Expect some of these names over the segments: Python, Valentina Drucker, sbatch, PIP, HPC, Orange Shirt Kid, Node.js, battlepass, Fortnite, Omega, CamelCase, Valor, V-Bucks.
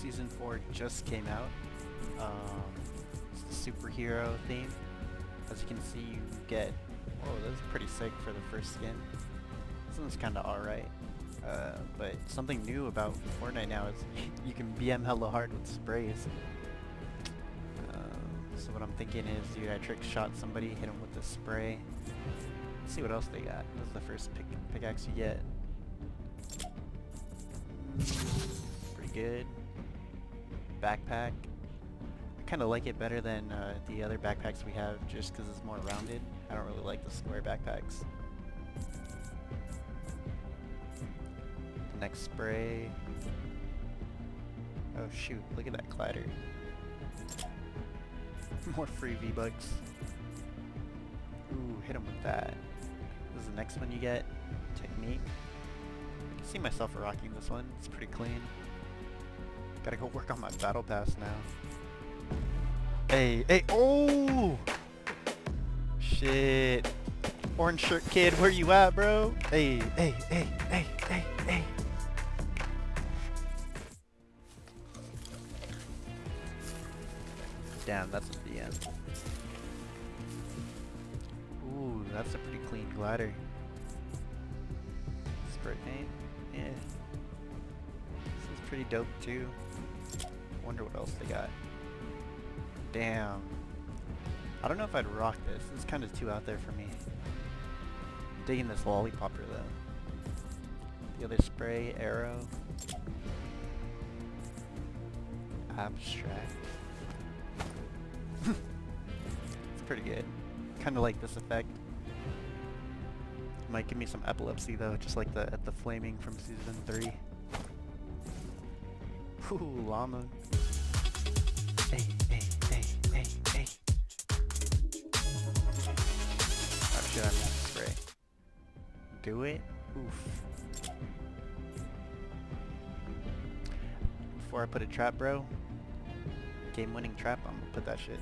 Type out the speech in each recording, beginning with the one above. Season 4 just came out. It's the superhero theme. As you can see, you get... Oh, that's pretty sick for the first skin. This one's kind of alright. But something new about Fortnite now is you can BM hella hard with sprays. So what I'm thinking is, dude, I trick shot somebody, hit him with the spray. Let's see what else they got. That's the first pickaxe you get. Pretty good. Backpack. I kind of like it better than the other backpacks we have, just because it's more rounded. I don't really like the square backpacks. Next spray. Oh shoot, look at that clatter. More free V-Bucks. Ooh, hit him with that. This is the next one you get. Technique. I can see myself rocking this one. It's pretty clean. Gotta go work on my battle pass now. Hey, hey, oh! Shit. Orange Shirt Kid, where you at, bro? Hey, hey, hey, hey, hey, hey. Damn, that's at the end. Ooh, that's a pretty clean glider. Spray paint? Yeah. This is pretty dope too. Wonder what else they got. Damn. I don't know if I'd rock this. It's kind of too out there for me. I'm digging this lollipopper though. The other spray, arrow. Abstract. It's pretty good. Kind of like this effect. Might give me some epilepsy though, just like at the flaming from season 3. Ooh, llama. Hey, hey, hey, hey, hey. Oh shit, I missed the spray. Do it? Oof. Before I put a trap, bro. Game-winning trap, I'm gonna put that shit.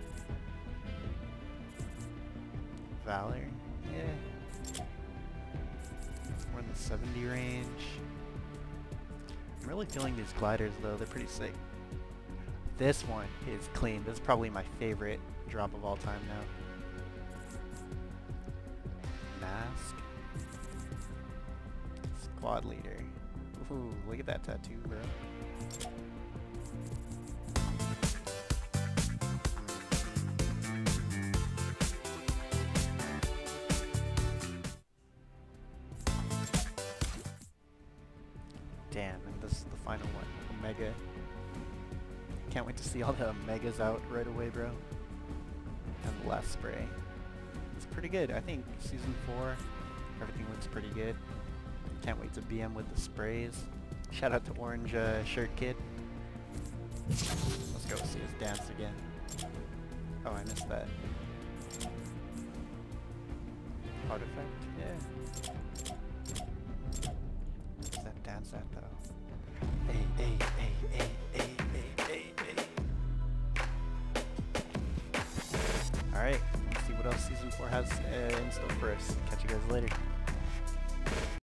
Valor, yeah. We're in the 70 range. I'm really feeling these gliders though, they're pretty sick. This one is clean. This is probably my favorite drop of all time now. Mask. Squad leader. Ooh, look at that tattoo, bro. Damn, and this is the final one, Omega. Can't wait to see all the Omegas out right away, bro. And the last spray. It's pretty good, I think. Season 4, everything looks pretty good. Can't wait to BM with the sprays. Shout out to Orange Shirt Kid. Let's go see his dance again. Oh, I missed that. Artifact, yeah. Dance that though. Hey, hey, hey, hey, hey, hey, hey, hey. Alright, let's see what else season 4 has in store for us. Catch you guys later.